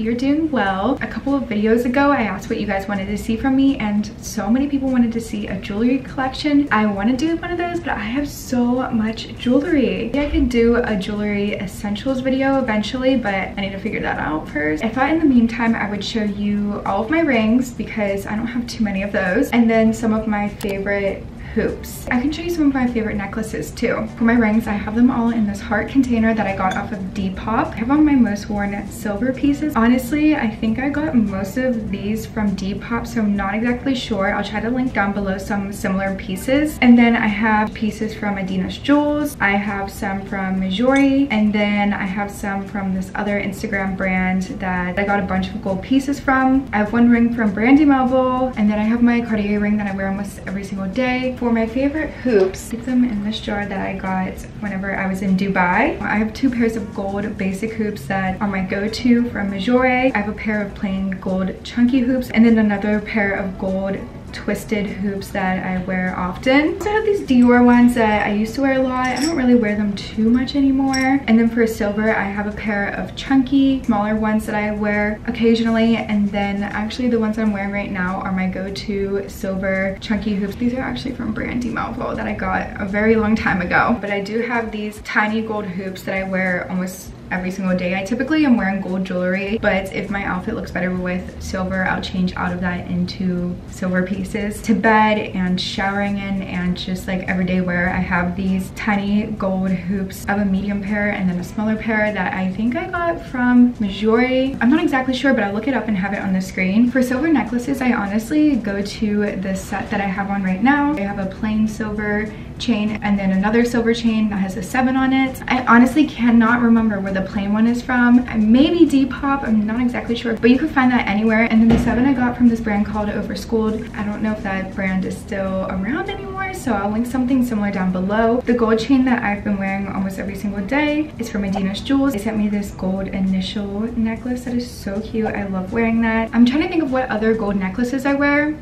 You're doing well. A couple of videos ago I asked what you guys wanted to see from me, and so many people wanted to see a jewelry collection. I want to do one of those, but I have so much jewelry. Maybe I could do a jewelry essentials video eventually, but I need to figure that out first. I thought in the meantime I would show you all of my rings because I don't have too many of those, and then some of my favorite hoops. I can show you some of my favorite necklaces too. For my rings, I have them all in this heart container that I got off of Depop. I have on my most worn silver pieces. Honestly, I think I got most of these from Depop, so I'm not exactly sure. I'll try to link down below some similar pieces. And then I have pieces from Adina's Jewels. I have some from Mejuri, and then I have some from this other Instagram brand that I got a bunch of gold pieces from. I have one ring from Brandy Melville, and then I have my Cartier ring that I wear almost every single day. For my favorite hoops, get them in this jar that I got whenever I was in Dubai. I have two pairs of gold basic hoops that are my go-to from Mejuri. I have a pair of plain gold chunky hoops, and then another pair of gold twisted hoops that I wear often. So I have these Dior ones that I used to wear a lot. I don't really wear them too much anymore. And then for silver, I have a pair of chunky, smaller ones that I wear occasionally. And then actually the ones that I'm wearing right now are my go-to silver chunky hoops. These are actually from Brandy Melville that I got a very long time ago. But I do have these tiny gold hoops that I wear almost every single day. I typically am wearing gold jewelry, but if my outfit looks better with silver, I'll change out of that into silver pieces. To bed and showering in and just like everyday wear, I have these tiny gold hoops. I have a medium pair and then a smaller pair that I think I got from Mejuri. I'm not exactly sure, but I'll look it up and have it on the screen. For silver necklaces, I honestly go to the set that I have on right now. I have a plain silver chain and then another silver chain that has a 7 on it. I honestly cannot remember where the plain one is from. Maybe Depop, I'm not exactly sure, but you can find that anywhere. And then the 7 I got from this brand called Overschooled. I don't know if that brand is still around anymore, so I'll link something similar down below. The gold chain that I've been wearing almost every single day is from Adina's Jewels. They sent me this gold initial necklace that is so cute. I love wearing that. I'm trying to think of what other gold necklaces I wear.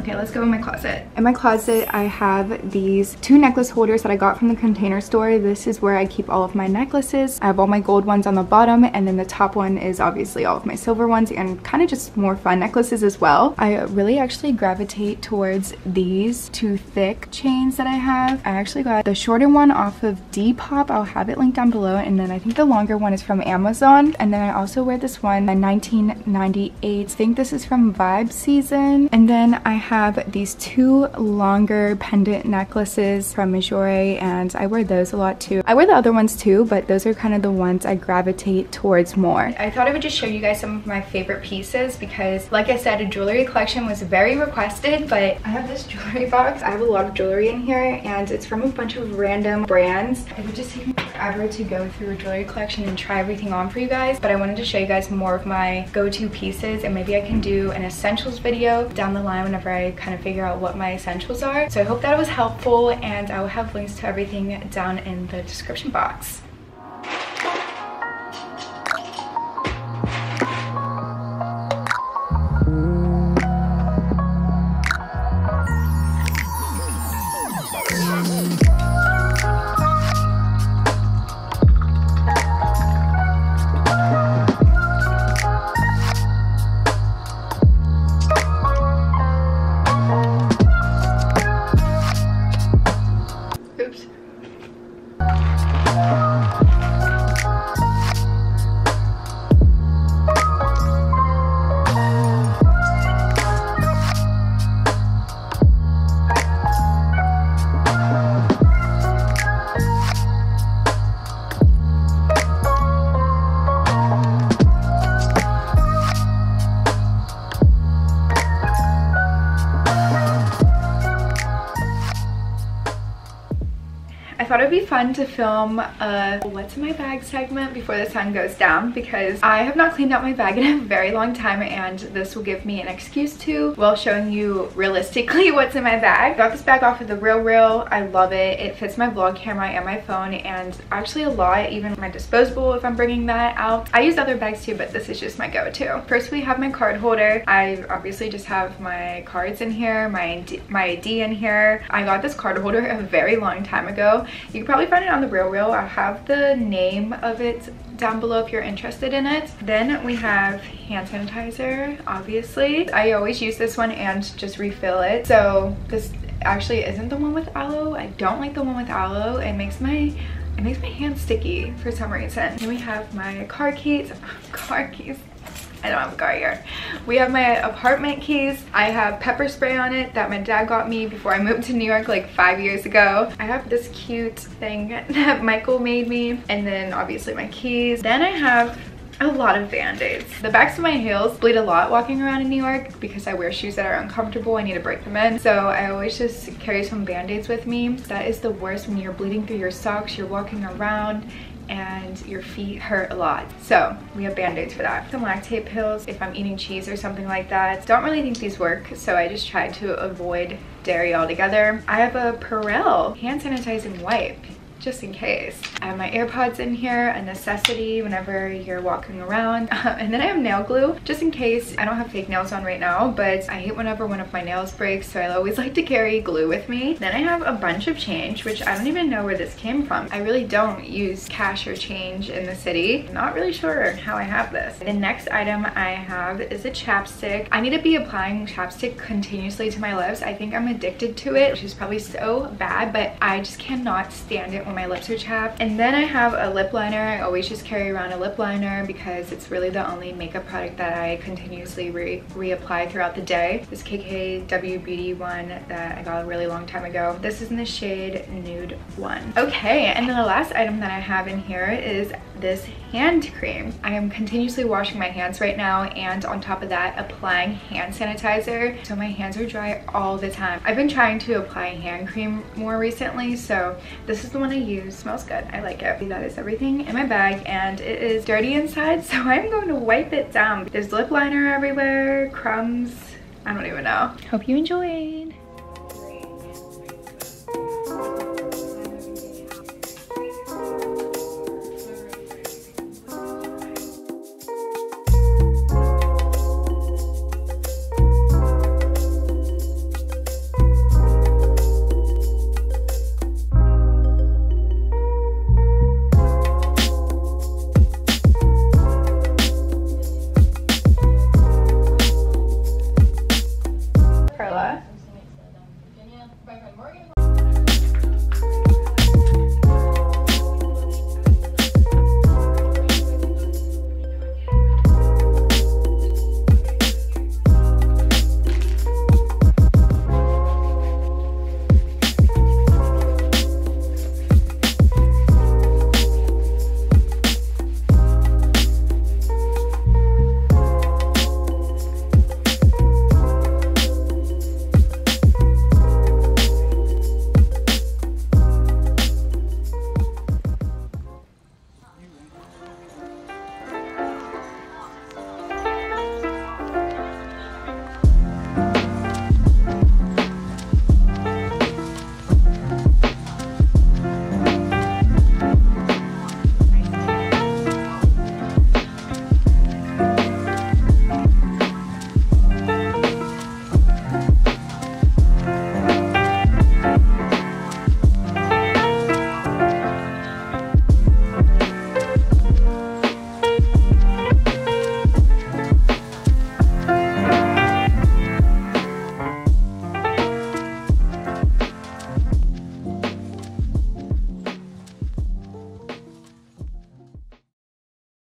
Okay, let's go in my closet. In my closet, I have these two necklace holders that I got from the container store. This is where I keep all of my necklaces. I have all my gold ones on the bottom, and then the top one is obviously all of my silver ones and kind of just more fun necklaces as well. I really actually gravitate towards these two thick chains that I have. I actually got the shorter one off of Depop. I'll have it linked down below, and then I think the longer one is from Amazon. And then I also wear this one, the 1998. I think this is from Vibe Season. And then I have these two longer pendant necklaces from Mejuri, and I wear those a lot too. I wear the other ones too, but those are kind of the ones I gravitate towards more. I thought I would just show you guys some of my favorite pieces because, like I said, a jewelry collection was very requested, but I have this jewelry box. I have a lot of jewelry in here, and it's from a bunch of random brands. It would just take me forever to go through a jewelry collection and try everything on for you guys, but I wanted to show you guys more of my go-to pieces, and maybe I can do an essentials video down the line whenever I kind of figure out what my essentials are. So I hope that was helpful, and I will have links to everything down in the description box. thought it'd be fun to film a what's in my bag segment before the sun goes down, because I have not cleaned out my bag in a very long time, and this will give me an excuse to, while showing you realistically what's in my bag. Got this bag off of the Real Real. I love it. It fits my vlog camera and my phone, and actually a lot, even my disposable if I'm bringing that out. I use other bags too, but this is just my go-to. First we have my card holder. I obviously just have my cards in here, my ID in here. I got this card holder a very long time ago. You can probably find it on the Real Real. I'll have the name of it down below if you're interested in it. Then we have hand sanitizer, obviously. I always use this one and just refill it. So this actually isn't the one with aloe. I don't like the one with aloe. It makes my hand sticky for some reason. Then we have my car keys. I don't have a car here. We have my apartment keys. I have pepper spray on it that my dad got me before I moved to New York like 5 years ago. I have this cute thing that Michael made me, and then obviously my keys. Then I have a lot of band-aids. The backs of my heels bleed a lot walking around in New York because I wear shoes that are uncomfortable. I need to break them in. So I always just carry some band-aids with me. That is the worst, when you're bleeding through your socks, you're walking around, and your feet hurt a lot. So we have band-aids for that. Some lactate pills if I'm eating cheese or something like that. Don't really think these work, so I just try to avoid dairy altogether. I have a Perel hand sanitizing wipe, just in case. I have my AirPods in here, a necessity whenever you're walking around. And then I have nail glue, just in case. I don't have fake nails on right now, but I hate whenever one of my nails breaks, so I always like to carry glue with me. Then I have a bunch of change, which I don't even know where this came from. I really don't use cash or change in the city. I'm not really sure how I have this. The next item I have is a chapstick. I need to be applying chapstick continuously to my lips. I think I'm addicted to it, which is probably so bad, but I just cannot stand it when my lips are chapped. And then I have a lip liner. I always just carry around a lip liner because it's really the only makeup product that I continuously reapply throughout the day. This KKW Beauty one that I got a really long time ago. This is in the shade Nude One. Okay, and then the last item that I have in here is this hand cream. I am continuously washing my hands right now, and on top of that, applying hand sanitizer, so my hands are dry all the time. I've been trying to apply hand cream more recently, so this is the one I use. Smells good, I like it. That is everything in my bag, and it is dirty inside, so I'm going to wipe it down. There's lip liner everywhere, crumbs, I don't even know. Hope you enjoyed.